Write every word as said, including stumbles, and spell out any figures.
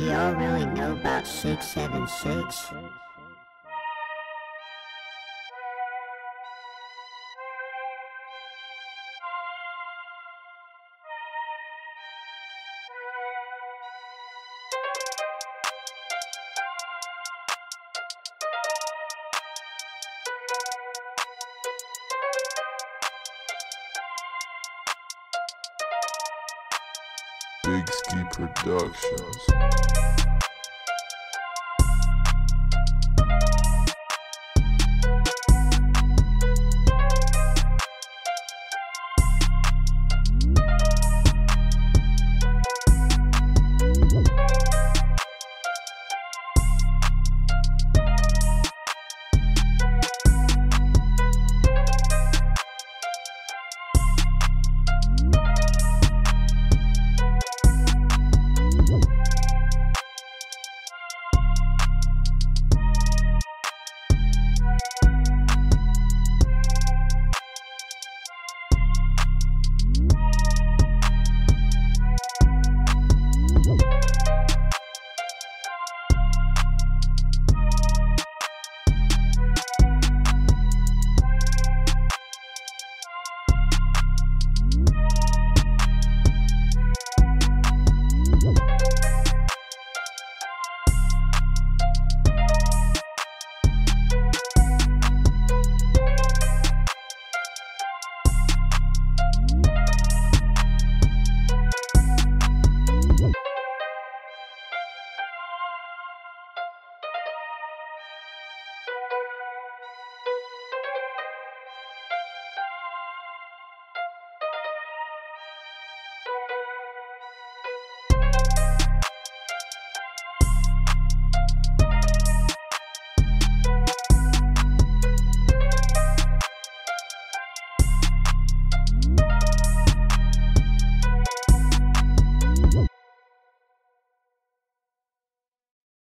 Do y'all really know about six seven six? Big Ski Productions.